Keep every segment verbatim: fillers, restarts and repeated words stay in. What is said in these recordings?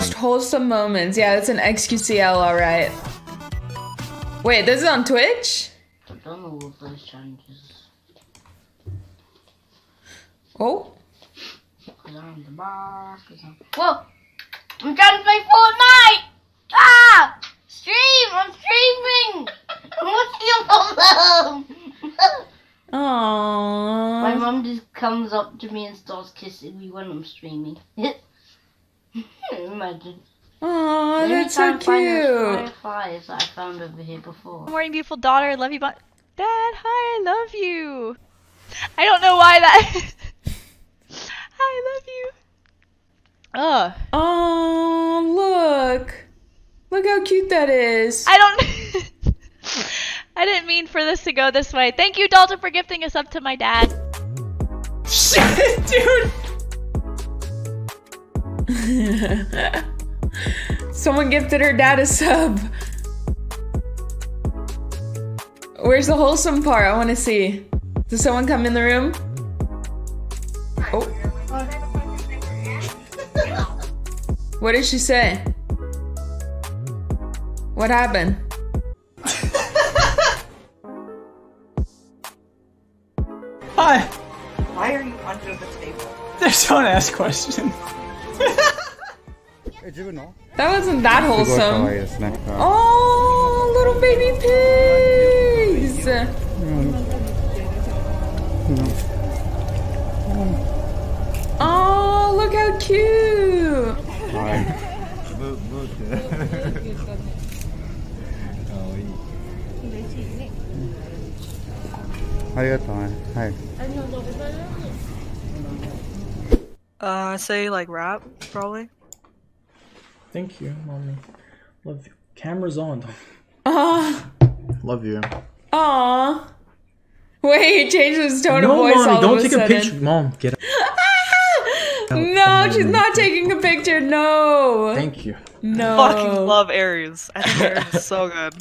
most wholesome moments. Yeah, that's an X Q C L, all right. Wait, this is on Twitch? I don't know what those challenges. Oh. Cause I'm the boss, cause I'm... Whoa! I'm trying to play Fortnite! Ah! Stream! I'm streaming! I'm still alone! Aww. My mom just comes up to me and starts kissing me when I'm streaming. Imagine. Aww, that's so cute. Find fireflies that I found over here before. Good morning, beautiful daughter. Love you, but Dad. Hi, I love you. I don't know why that. I love you. Oh. Oh, look. Look how cute that is. I don't. I didn't mean for this to go this way. Thank you, Dalton, for gifting us up to my dad. Shit, dude. Someone gifted her dad a sub. Where's the wholesome part? I want to see. Does someone come in the room? Oh. What did she say? What happened? Hi. Why are you under the table? Just don't ask questions. That wasn't that wholesome. Oh, little baby pigs! Oh, look how cute! Hi. Uh, say like rap, probably. Thank you, mommy. Love you. Camera's on. Ah. Love you. Aw. Wait, he changed his tone no, of voice. No, mommy, all don't of take a, a picture. Mom, get out. No, she's not taking a picture. No. Thank you. No. I fucking love Aries. I think Aries is so good.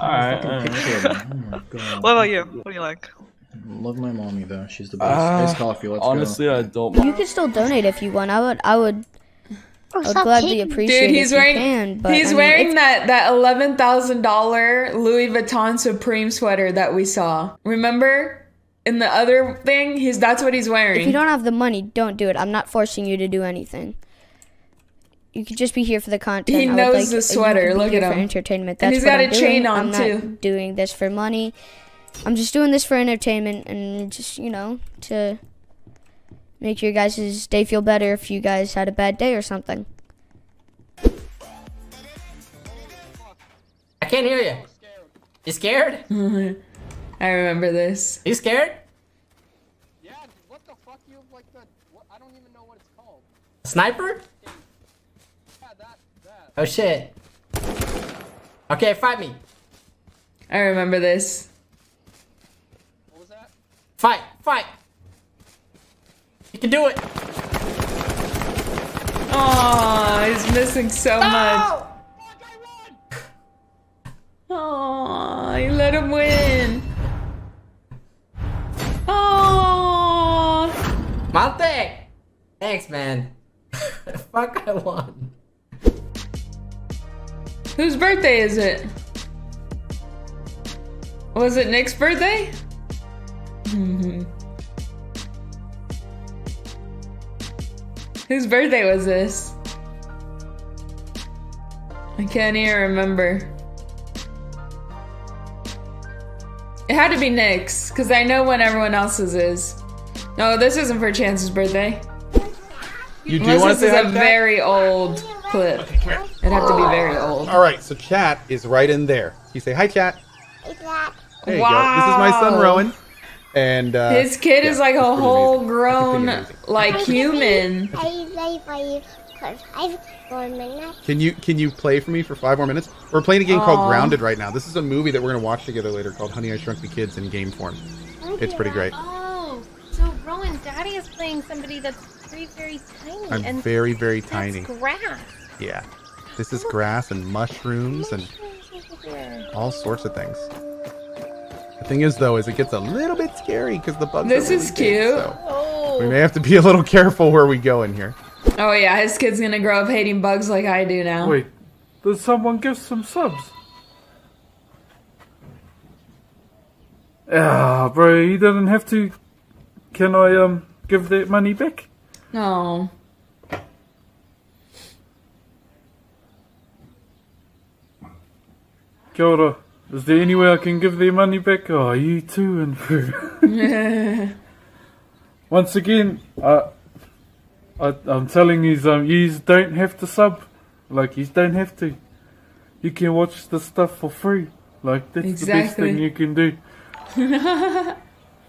Alright. Oh my god. What about you? What do you like? Love my mommy though. She's the best. Uh, Ice coffee. Let's honestly, go. Honestly, I don't. You can still donate if you want. I would. I would. I would gladly appreciate it. Dude, he's wearing. Can, but, he's I mean, wearing that that eleven thousand dollar Louis Vuitton Supreme sweater that we saw. Remember? In the other thing, he's that's what he's wearing. If you don't have the money, don't do it. I'm not forcing you to do anything. You could just be here for the content. He I knows like, the sweater. Look at him. For entertainment. That's and he's got I'm a doing. Chain on I'm too. I'm not doing this for money. I'm just doing this for entertainment and just, you know, to make your guys' day feel better if you guys had a bad day or something. I can't hear you. You scared? I remember this. You scared? Yeah, what the fuck? You have like the. What, I don't even know what it's called. Sniper? Yeah, that, that. Oh shit. Okay, fight me. I remember this. Fight! Fight! You can do it! Aww, he's missing so no! much. Aww, he let him win. Aww. My thing. Thanks, man. Fuck, I won. Whose birthday is it? Was it Nick's birthday? Mm-hmm. Whose birthday was this? I can't even remember. It had to be Nick's, because I know when everyone else's is. No, this isn't for Chance's birthday. You do Unless want this to is a that? very old clip. Okay, come here. It'd have to be very old. Alright, so chat is right in there. You say, hi chat. Hey chat. There you wow. go. This is my son, Rowan. And, uh, his kid yeah, is like a whole amazing. grown, like I'm human. Play for you for five more minutes. Can you can you play for me for five more minutes? We're playing a game Aww. called Grounded right now. This is a movie that we're gonna watch together later called Honey I Shrunk the Kids in game form. Thank it's pretty great. Oh, so Rowan, Daddy is playing somebody that's very very tiny. I'm and very very that's tiny. Grass. Yeah, this is grass and mushrooms and all sorts of things. The thing is, though, is it gets a little bit scary because the bugs. This are really is cute. Big, so oh. We may have to be a little careful where we go in here. Oh yeah, his kid's gonna grow up hating bugs like I do now. Wait, did someone give some subs? Ah, bro, you didn't have to. Can I um give that money back? No. Kia ora. Is there any way I can give their money back? Oh, you too, and yeah. Once again, uh, I, I'm telling you, um, you don't have to sub. Like, you don't have to. You can watch the stuff for free. Like, that's exactly. The best thing you can do.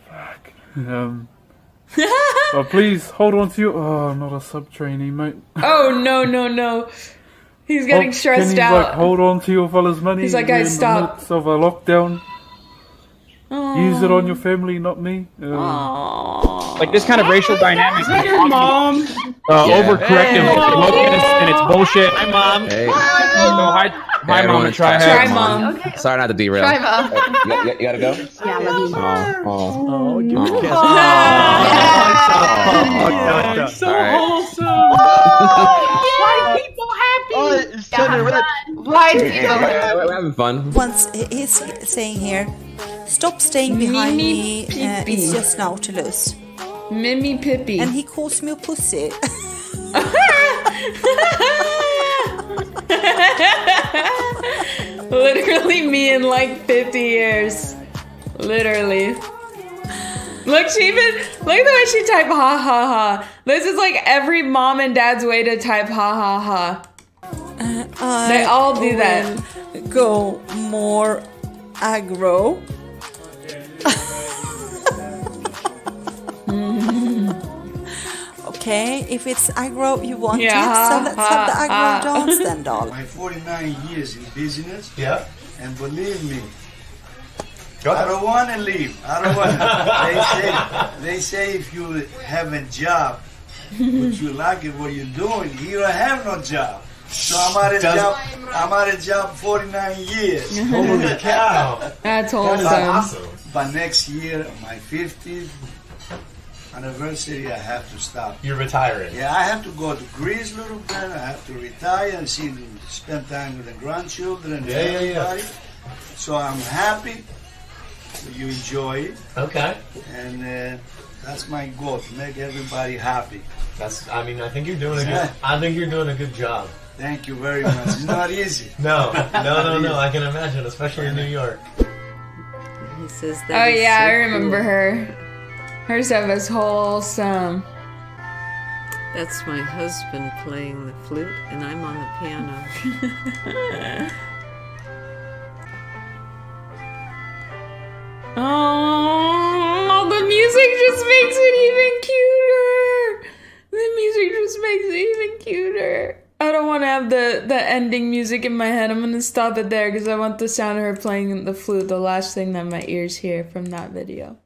Fuck. Um, oh, please, hold on to you. Oh, I'm not a sub trainee, mate. Oh, no, no, no. He's getting oh, stressed can out. Like, hold on to your fella's money. He's like, guys, stop. Of a lockdown. Aww. Use it on your family, not me. Um, like this kind of racial dynamic. Your mom. Uh, yeah. Overcorrective wokeness, and it's bullshit. Hi, mom. Hey. Hi, mom. Hi, hi, hey, mom. And try, try her. Mom. Okay. Sorry not to derail. Try mom. You, you gotta go. Yeah, love you. Oh, oh, oh, give me a kiss. Oh, oh, so wholesome. Why people? Oh, yeah. Life, you know. We're having fun. Once he's saying here, stop staying behind Mimi me. Uh, it's just Nautilus. Mimi Pippi. And he calls me a pussy. Literally me in like fifty years. Literally. Look, she even look at the way she typed ha ha ha. This is like every mom and dad's way to type ha ha ha. I they all do that. Go more aggro. Okay, if it's aggro, you want yeah, it, so let's uh, have the aggro uh, dance then, doll. My forty-nine years in business, yeah, and believe me, I don't want to leave. I don't want. They say, they say if you have a job, but you like it, what you're doing, you don't have no job. So I'm out of Does job. I'm out of job forty-nine years. Holy cow! That's awesome. But next year, my fiftieth anniversary, I have to stop. You're retiring. Yeah, I have to go to Greece, little bit. I have to retire and see, spend time with the grandchildren. Yeah, and everybody. Yeah, yeah. So I'm happy. You enjoy it. Okay. And uh, that's my goal: to make everybody happy. That's. I mean, I think you're doing a good. I think you're doing a good job. Thank you very much. It's not easy. No, no, no, no. I can imagine, especially in New York. He says that. Oh yeah, so I remember cool. her. Her stuff is wholesome. That's my husband playing the flute, and I'm on the piano. Oh, the music just makes it even cuter. The music just makes it even cuter. I don't want to have the, the ending music in my head. I'm going to stop it there because I want the sound of her playing the flute, the last thing that my ears hear from that video.